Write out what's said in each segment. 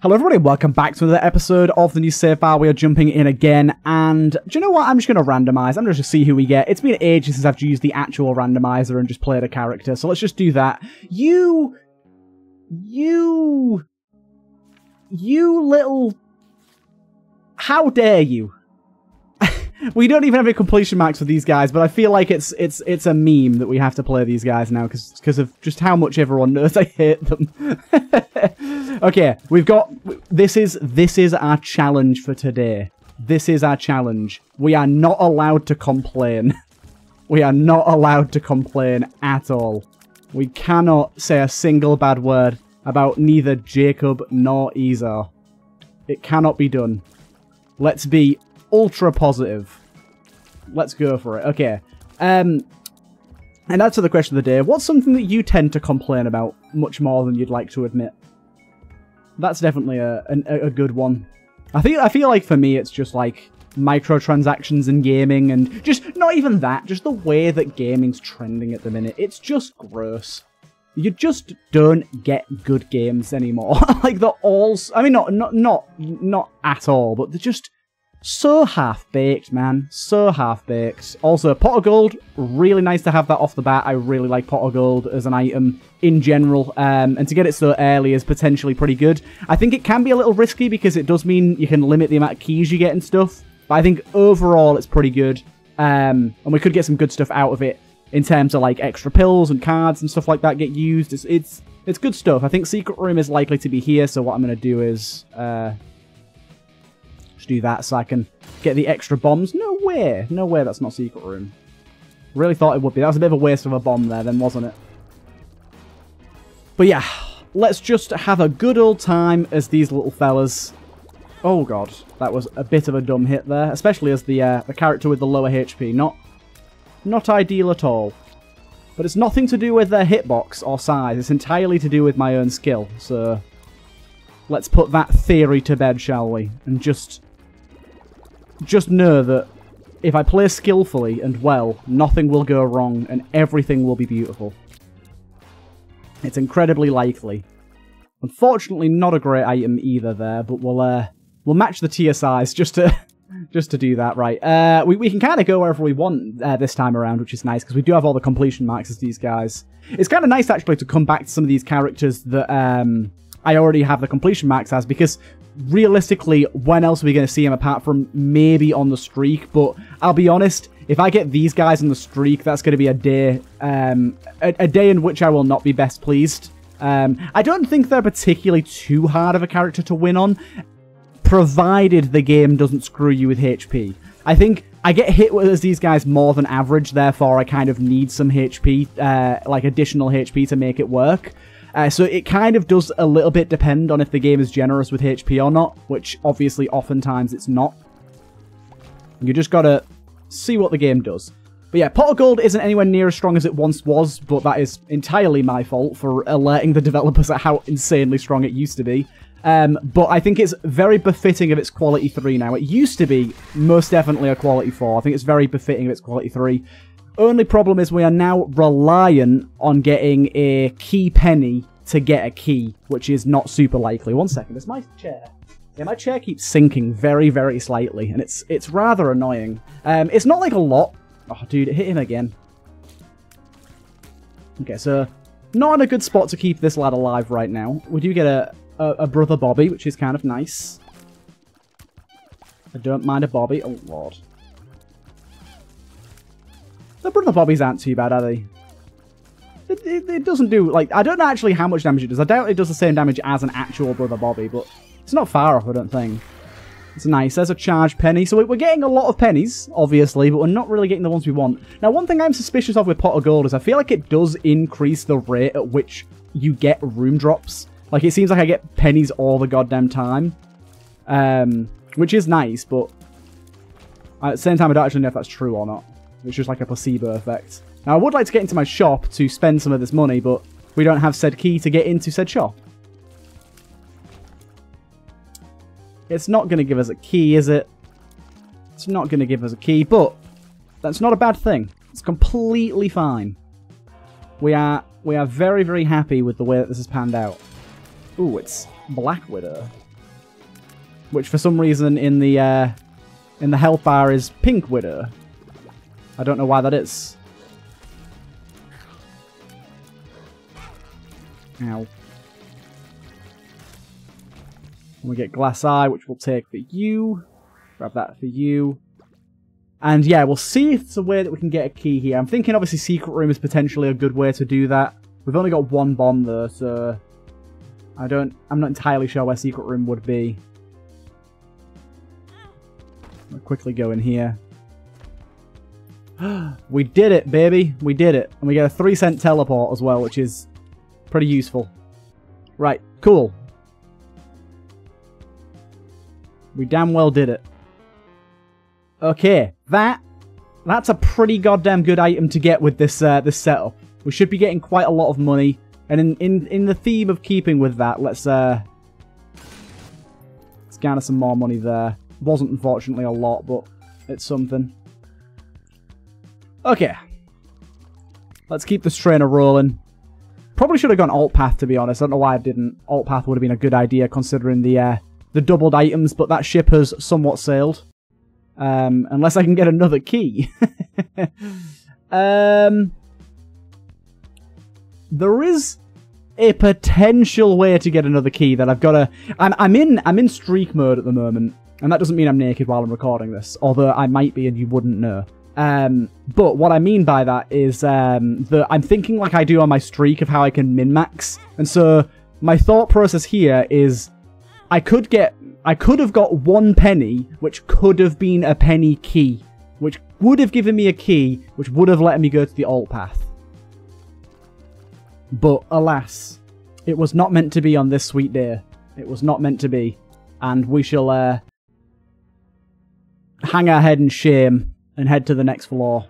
Hello everybody, welcome back to another episode of the new save file. We are jumping in again, and do you know what? I'm just going to randomize. I'm just going to see who we get. It's been ages since I've used the actual randomizer and just played a character, so let's just do that. You little... How dare you? We don't even have any completion marks for these guys, but I feel like it's a meme that we have to play these guys now because of just how much everyone knows I hate them. Okay, we've got... This is our challenge for today. This is our challenge. We are not allowed to complain. We are not allowed to complain at all. We cannot say a single bad word about neither Jacob nor Ezra. It cannot be done. Let's be ultra positive. Let's go for it. Okay. And that's the question of the day. What's something that you tend to complain about much more than you'd like to admit? That's definitely a good one. I feel like for me it's just like microtransactions in gaming, and just not even that, just the way that gaming's trending at the minute. It's just gross. You just don't get good games anymore. Like they're all, I mean not at all, but they're just so half-baked, man. So half-baked. Also, Pot of Gold, really nice to have that off the bat. I really like Pot of Gold as an item in general. And to get it so early is potentially pretty good. I think it can be a little risky because it does mean you can limit the amount of keys you get and stuff. But I think overall it's pretty good. And we could get some good stuff out of it in terms of like extra pills and cards and stuff like that get used. It's good stuff. I think Secret Room is likely to be here. So what I'm going to do is... do that so I can get the extra bombs. No way. No way that's not Secret Room. Really thought it would be. That was a bit of a waste of a bomb there then, wasn't it? But yeah, let's just have a good old time as these little fellas. Oh god, that was a bit of a dumb hit there, especially as the character with the lower HP. Not ideal at all. But it's nothing to do with their hitbox or size. It's entirely to do with my own skill. So let's put that theory to bed, shall we? And just know that if I play skillfully and well, nothing will go wrong and everything will be beautiful. It's incredibly likely. Unfortunately, not a great item either there, but we'll match the tier size just to do that, right? We can kind of go wherever we want this time around, which is nice because we do have all the completion marks as these guys. It's kind of nice actually to come back to some of these characters that I already have the completion marks as, because realistically, when else are we going to see him apart from maybe on the streak? But I'll be honest, if I get these guys on the streak, that's going to be a day in which I will not be best pleased. I don't think they're particularly too hard of a character to win on, provided the game doesn't screw you with HP. I think I get hit with these guys more than average, therefore I kind of need some HP, like additional HP to make it work. So it kind of does a little bit depend on if the game is generous with HP or not, which obviously oftentimes it's not. You just gotta see what the game does. But yeah, Pot of Gold isn't anywhere near as strong as it once was, but that is entirely my fault for alerting the developers at how insanely strong it used to be. But I think it's very befitting of its quality 3 now. It used to be most definitely a quality 4. I think it's very befitting of its quality 3. Only problem is we are now reliant on getting a key penny to get a key, which is not super likely. One second, it's my chair. Yeah, my chair keeps sinking very, very slightly, and it's rather annoying. It's not like a lot. Oh, dude, it hit him again. Okay, so not in a good spot to keep this lad alive right now. We do get a Brother Bobby, which is kind of nice. I don't mind a Bobby. Oh, Lord. The Brother Bobbies aren't too bad, are they? It doesn't do, like, I don't know actually how much damage it does. I doubt it does the same damage as an actual Brother Bobby, but it's not far off, I don't think. It's nice. There's a charge penny. So we're getting a lot of pennies, obviously, but we're not really getting the ones we want. Now, one thing I'm suspicious of with Pot of Gold is I feel like it does increase the rate at which you get room drops. Like, it seems like I get pennies all the goddamn time, which is nice, but at the same time, I don't actually know if that's true or not. It's just like a placebo effect. Now, I would like to get into my shop to spend some of this money, but we don't have said key to get into said shop. It's not going to give us a key, is it? It's not going to give us a key, but that's not a bad thing. It's completely fine. We are very, very happy with the way that this has panned out. Ooh, it's Black Widow. which for some reason in the health bar is Pink Widow. I don't know why that is. Ow. And we get Glass Eye, which we'll take for you. Grab that for you. And yeah, we'll see if it's a way that we can get a key here. I'm thinking obviously Secret Room is potentially a good way to do that. We've only got one bomb though, so I'm not entirely sure where Secret Room would be. I'll quickly go in here. We did it, baby. We did it. And we get a 3-cent teleport as well, which is pretty useful. Right, cool. We damn well did it. Okay, that's a pretty goddamn good item to get with this this setup. We should be getting quite a lot of money, and in the theme of keeping with that, let's garner some more money there. Wasn't unfortunately a lot, but it's something. Okay, let's keep this trainer rolling. Probably should have gone alt path, to be honest. I don't know why I didn't. Alt path would have been a good idea considering the doubled items, but that ship has somewhat sailed. Unless I can get another key. There is a potential way to get another key that I've got to... I'm in streak mode at the moment, and that doesn't mean I'm naked while I'm recording this, although I might be and you wouldn't know. But what I mean by that is that I'm thinking like I do on my streak of how I can min-max, and so my thought process here is I could have got 1 penny, which could have been a penny key, which would have given me a key, which would have let me go to the alt path. But alas, it was not meant to be on this sweet day. It was not meant to be. And we shall hang our head in shame and head to the next floor.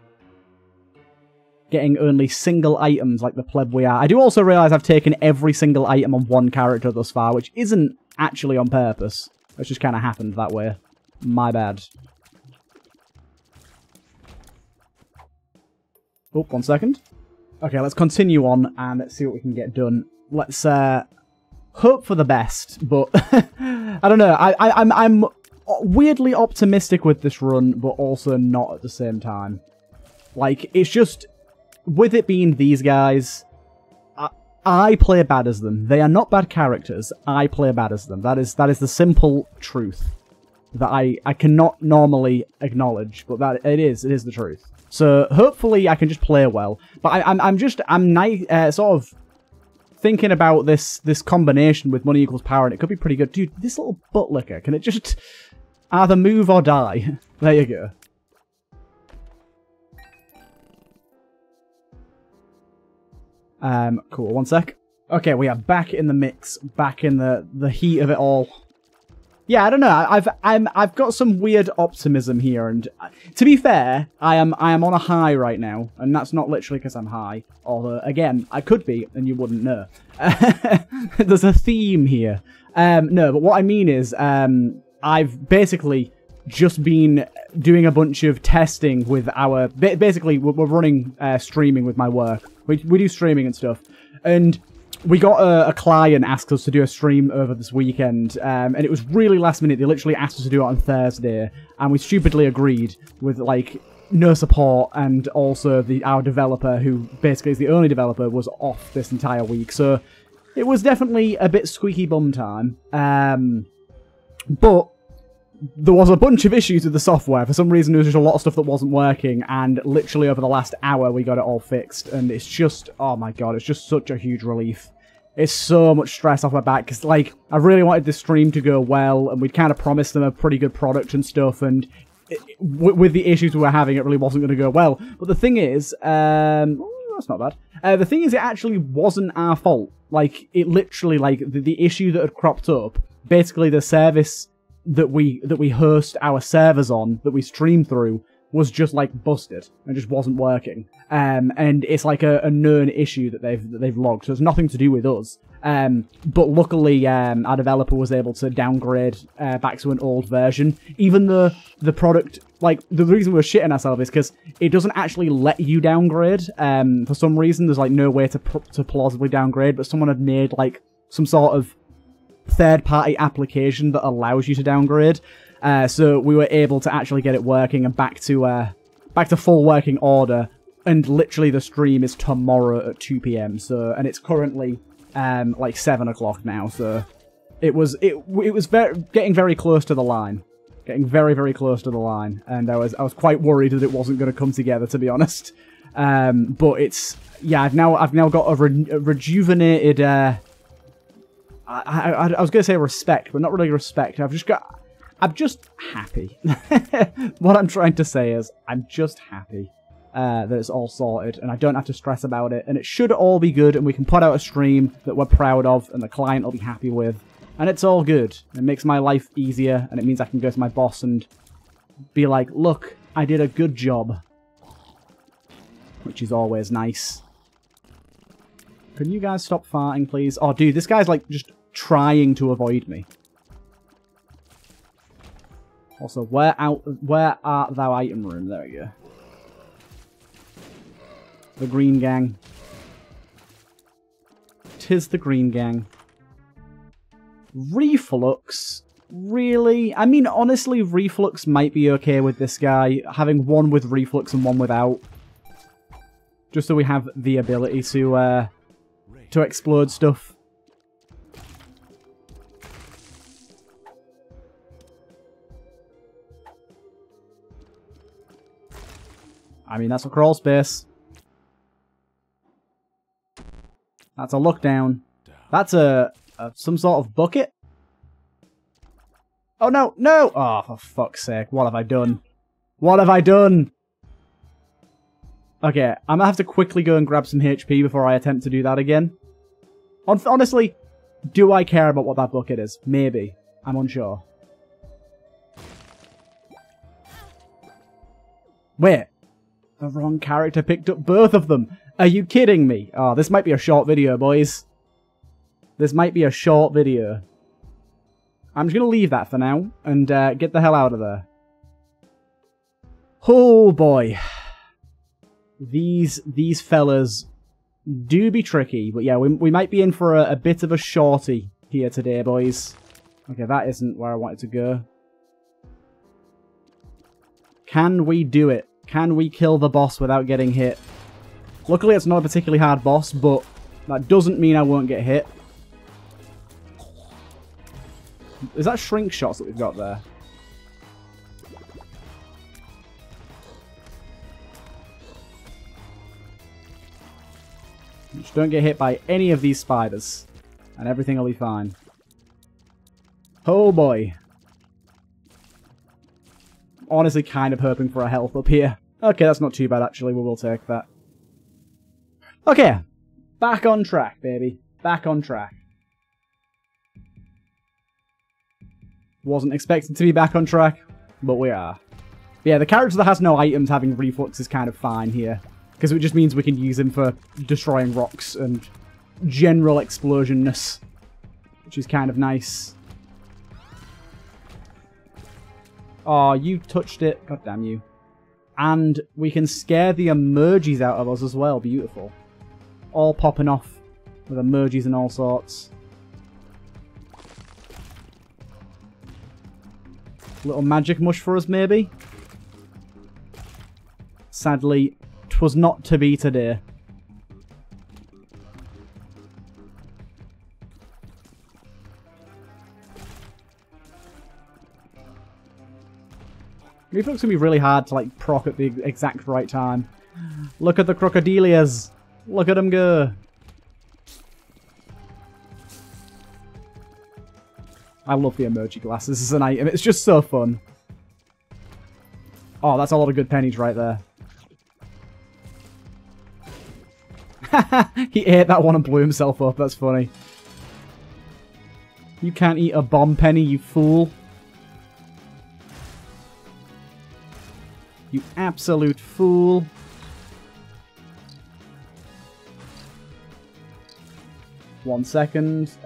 Getting only single items like the pleb we are. I do also realise I've taken every single item on one character thus far, which isn't actually on purpose. It's just kind of happened that way. My bad. Oh, 1 second. Okay, let's continue on and let's see what we can get done. Let's hope for the best, but I don't know. I'm weirdly optimistic with this run, but also not at the same time. Like, it's just... With it being these guys, I play bad as them. They are not bad characters. I play bad as them. That is the simple truth that I cannot normally acknowledge, but that it is the truth. So hopefully I can just play well. But I'm sort of thinking about this combination with Money Equals Power, and it could be pretty good. Dude, this little butt licker, can it just either move or die? There you go. Cool, 1 sec. Okay, we are back in the mix, back in the heat of it all. Yeah, I don't know. I've got some weird optimism here, and to be fair, I am on a high right now, and that's not literally because I'm high. Although again, I could be, and you wouldn't know. There's a theme here. No, but what I mean is, I've basically just been doing a bunch of testing with our... Basically, we're running streaming with my work. We do streaming and stuff. And we got a client asked us to do a stream over this weekend. And it was really last minute. They literally asked us to do it on Thursday. And we stupidly agreed with, like, no support. And also our developer, who basically is the only developer, was off this entire week. So it was definitely a bit squeaky bum time. But... There was a bunch of issues with the software. For some reason, there was just a lot of stuff that wasn't working, and literally over the last hour, we got it all fixed, and it's just, oh my god, it's just such a huge relief. It's so much stress off my back, because, like, I really wanted this stream to go well, and we'd kind of promised them a pretty good product and stuff, and with the issues we were having, it really wasn't going to go well. But the thing is, that's not bad. The thing is, it actually wasn't our fault. Like, it literally, like, the issue that had cropped up, basically the service... that we host our servers on, that we stream through, was just, like, busted and just wasn't working. And it's, like, a known issue that they've logged, so it's nothing to do with us. But luckily, our developer was able to downgrade back to an old version, even though the product... Like, the reason we're shitting ourselves is because it doesn't actually let you downgrade. For some reason, there's, like, no way to plausibly downgrade, but someone had made, like, some sort of third-party application that allows you to downgrade. So we were able to actually get it working and back to full working order. And literally the stream is tomorrow at 2 PM. So, and it's currently like 7 o'clock now. So it was getting very close to the line, getting very, very close to the line. And I was quite worried that it wasn't going to come together, to be honest. But it's, yeah, I've now got a rejuvenated. I was going to say respect, but not really respect. I'm just happy. What I'm trying to say is I'm just happy that it's all sorted and I don't have to stress about it. And it should all be good and we can put out a stream that we're proud of and the client will be happy with. And it's all good. It makes my life easier and it means I can go to my boss and be like, look, I did a good job. Which is always nice. Can you guys stop farting, please? Oh, dude, this guy's like just trying to avoid me. Also, where art thou, item room? There we go. The green gang. 'Tis the green gang. Reflux? Really? I mean, honestly, reflux might be okay with this guy. Having one with reflux and one without. Just so we have the ability to explode stuff. I mean, that's a crawl space. That's a look down. That's a some sort of bucket. Oh, no, no. Oh, for fuck's sake. What have I done? What have I done? Okay, I'm going to have to quickly go and grab some HP before I attempt to do that again. Honestly, do I care about what that bucket is? Maybe. I'm unsure. Wait. The wrong character picked up both of them. Are you kidding me? Oh, this might be a short video, boys. This might be a short video. I'm just going to leave that for now and get the hell out of there. Oh, boy. These fellas do be tricky. But yeah, we might be in for a bit of a shorty here today, boys. Okay, that isn't where I wanted to go. Can we do it? Can we kill the boss without getting hit? Luckily, it's not a particularly hard boss, but that doesn't mean I won't get hit. Is that shrink shots that we've got there? Just don't get hit by any of these spiders, and everything will be fine. Oh boy. Honestly, kind of hoping for a health up here. Okay, that's not too bad, actually. We will take that. Okay. Back on track, baby. Back on track. Wasn't expecting to be back on track, but we are. But yeah, the character that has no items having reflux is kind of fine here. Because it just means we can use him for destroying rocks and general explosionness. Which is kind of nice. Oh, you touched it. God damn you. And we can scare the emojis out of us as well. Beautiful. All popping off with emojis and all sorts. Little magic mush for us, maybe? Sadly, 'twas not to be today. Reflux can be really hard to, like, proc at the exact right time. Look at the crocodilias! Look at them go! I love the emoji glasses as an item. It's just so fun. Oh, that's a lot of good pennies right there. He ate that one and blew himself up. That's funny. You can't eat a bomb penny, you fool. You absolute fool. One second.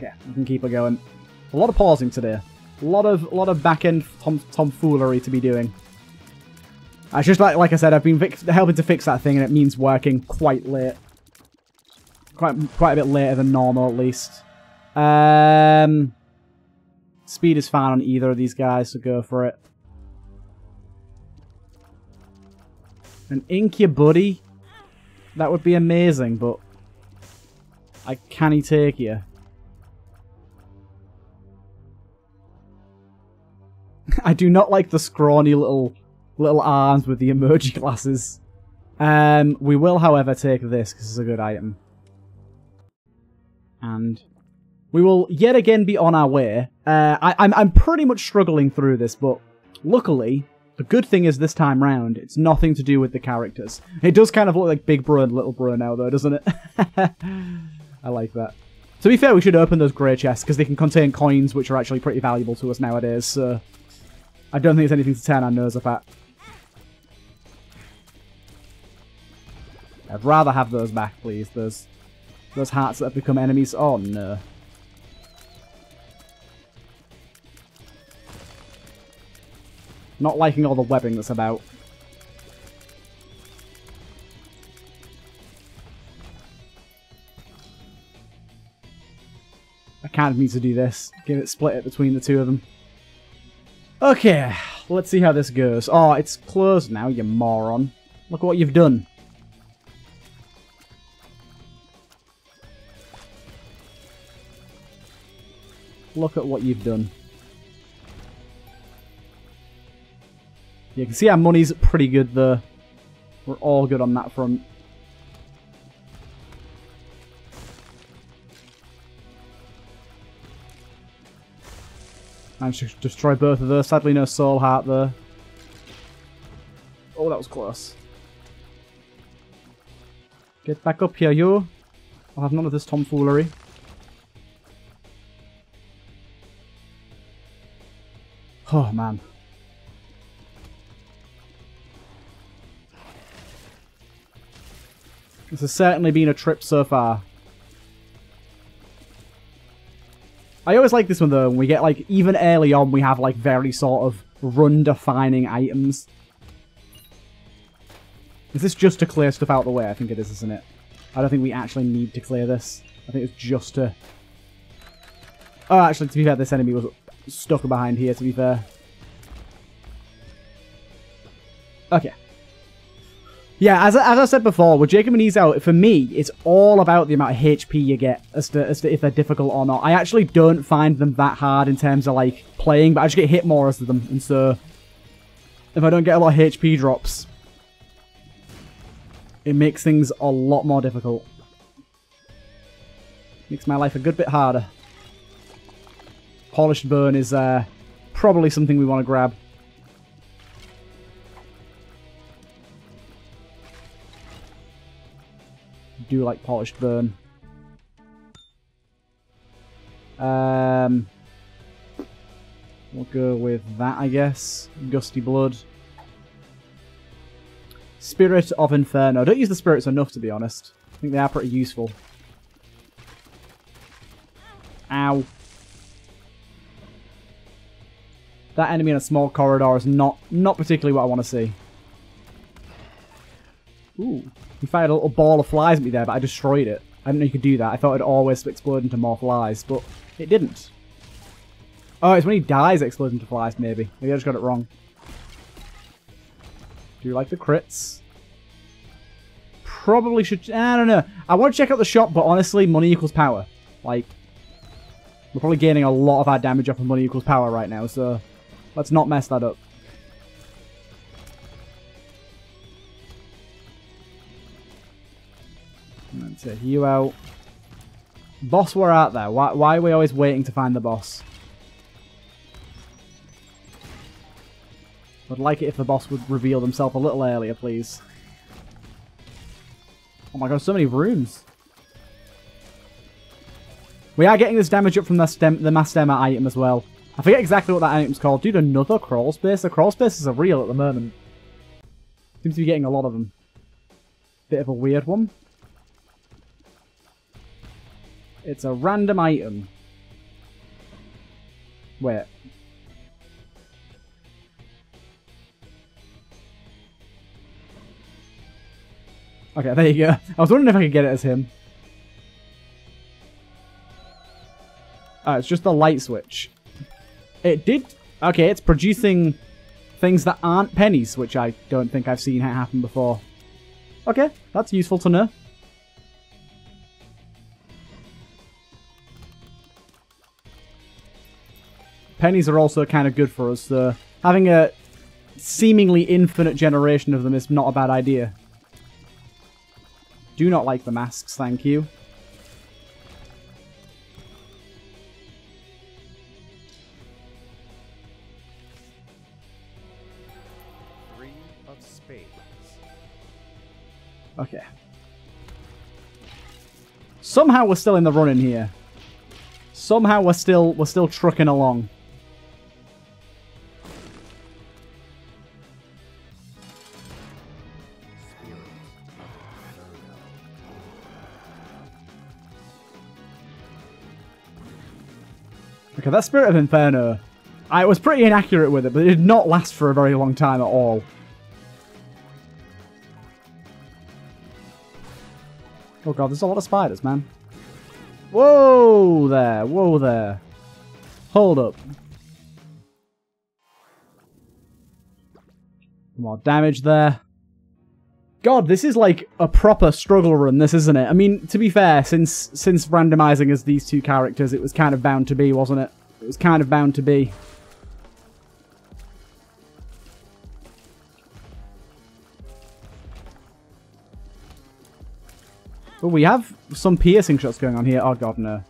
Okay, we can keep her going. A lot of pausing today. A lot of back-end tomfoolery to be doing. I just like I said, I've been helping to fix that thing, and it means working quite late. Quite a bit later than normal, at least. Speed is fine on either of these guys, so go for it. An ink your buddy? That would be amazing, but... can he take you? I do not like the scrawny little arms with the emoji glasses. We will, however, take this, because it's a good item. And we will yet again be on our way. I'm pretty much struggling through this, but luckily, the good thing is this time round, it's nothing to do with the characters. It does kind of look like Big Bro and Little Bro now, though, doesn't it? I like that. To be fair, we should open those grey chests, because they can contain coins, which are actually pretty valuable to us nowadays, so... I don't think it's anything to turn our nose up at. I'd rather have those back, please. Those hearts that have become enemies. Oh, no. Not liking all the webbing that's about. I kind of need to do this. Give it, split it between the two of them. Okay, let's see how this goes. Oh, it's closed now, you moron. Look what you've done. Look at what you've done. You can see our money's pretty good though. We're all good on that front. I should destroy both of those. Sadly, no soul heart there. Oh, that was close. Get back up here, you. I'll have none of this tomfoolery. Oh, man. This has certainly been a trip so far. I always like this one, though, when we get, like, even early on, we have, like, very sort of run-defining items. Is this just to clear stuff out the way? I think it is, isn't it? I don't think we actually need to clear this. I think it's just to... Oh, actually, to be fair, this enemy was stuck behind here, to be fair. Okay. Yeah, as I said before, with Jacob and Ease out, for me, it's all about the amount of HP you get as to if they're difficult or not. I actually don't find them that hard in terms of, like, playing, but I just get hit more as to them, and so if I don't get a lot of HP drops, it makes things a lot more difficult. Makes my life a good bit harder. Polished Burn is probably something we want to grab. Do like Polished Burn. We'll go with that, I guess. Gusty Blood. Spirit of Inferno. Don't use the spirits enough, to be honest. I think they are pretty useful. Ow. That enemy in a small corridor is not particularly what I want to see. Ooh. He fired a little ball of flies at me there, but I destroyed it. I didn't know you could do that. I thought it'd always explode into more flies, but it didn't. Oh, it's when he dies it explodes into flies, maybe. Maybe I just got it wrong. Do you like the crits? Probably should... I don't know. I want to check out the shop, but honestly, money equals power. Like, we're probably gaining a lot of our damage off of money equals power right now, so let's not mess that up. Take you out. Boss, we're out there. Why are we always waiting to find the boss? I'd like it if the boss would reveal himself a little earlier, please. Oh my god, so many rooms. We are getting this damage up from the Mastema item as well. I forget exactly what that item's called. Dude, another crawl space? The crawl spaces are real at the moment. Seems to be getting a lot of them. Bit of a weird one. It's a random item. Wait. Okay, there you go. I was wondering if I could get it as him. It's just the light switch. It did... Okay, it's producing things that aren't pennies, which I don't think I've seen happen before. Okay, that's useful to know. Pennies are also kind of good for us, so having a seemingly infinite generation of them is not a bad idea. Do not like the masks, thank you. Three of spades. Okay. Somehow we're still in the running here. Somehow we're still trucking along. Okay, that Spirit of Inferno, I was pretty inaccurate with it, but it did not last for a very long time at all. Oh god, there's a lot of spiders, man. Whoa there, whoa there. Hold up. More damage there. God, this is like a proper struggle run, this, isn't it? I mean, to be fair, since randomizing as these two characters, it was kind of bound to be, wasn't it? It was kind of bound to be. But we have some piercing shots going on here. Oh god, no.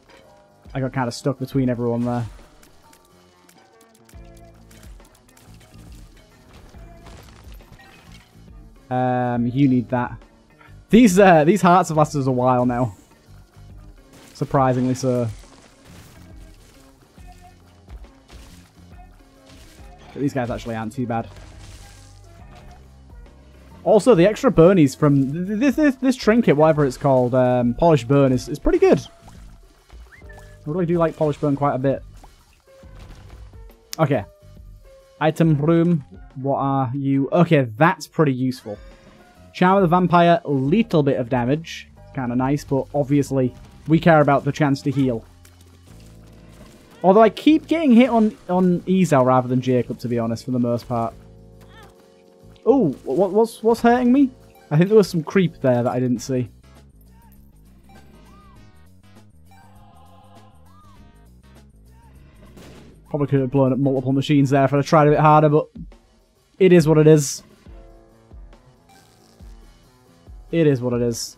I got kind of stuck between everyone there. You need that. These hearts have lasted us a while now. Surprisingly so. But these guys actually aren't too bad. Also, the extra burnies from this trinket, whatever it's called, Polished Burn, is pretty good. I really do like Polished Burn quite a bit. Okay. Item room. What are you? Okay, that's pretty useful. Charm of the Vampire, little bit of damage. It's kind of nice, but obviously we care about the chance to heal. Although I keep getting hit on Ezra rather than Jacob, to be honest, for the most part. Oh, what's hurting me? I think there was some creep there that I didn't see. Probably could have blown up multiple machines there if I'd have tried a bit harder, but it is what it is. It is what it is.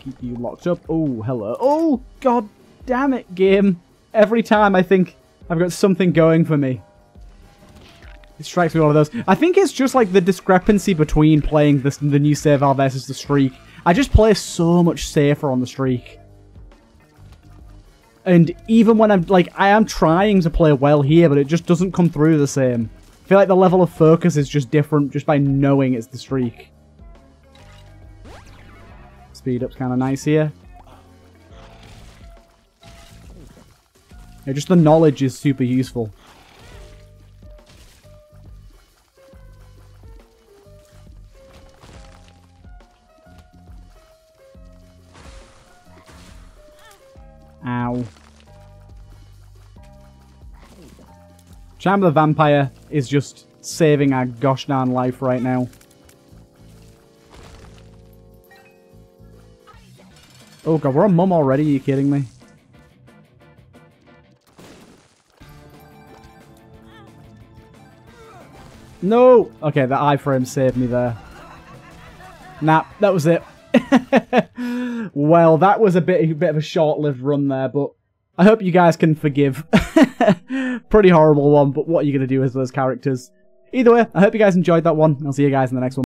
Keep you locked up. Oh, hello. Oh, god damn it, game. Every time I think I've got something going for me. It strikes me one of those. I think it's just like the discrepancy between playing the new save file versus the streak. I just play so much safer on the streak. And even when I'm, like, I am trying to play well here, but it just doesn't come through the same. I feel like the level of focus is just different just by knowing it's the streak. Speed up's kind of nice here. Yeah, just the knowledge is super useful. Ow. Chamber of the Vampire is just saving our gosh darn life right now. Oh god, we're on mum already, are you kidding me? No! Okay, the iframe saved me there. Nah, that was it. Well, that was a bit of a short-lived run there, but I hope you guys can forgive. Pretty horrible one, but what are you going to do with those characters? Either way, I hope you guys enjoyed that one. I'll see you guys in the next one.